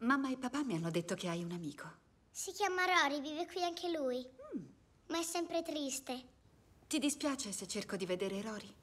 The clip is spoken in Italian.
Mamma e papà mi hanno detto che hai un amico. Si chiama Rory, vive qui anche lui. Ma è sempre triste. Ti dispiace se cerco di vedere Rory?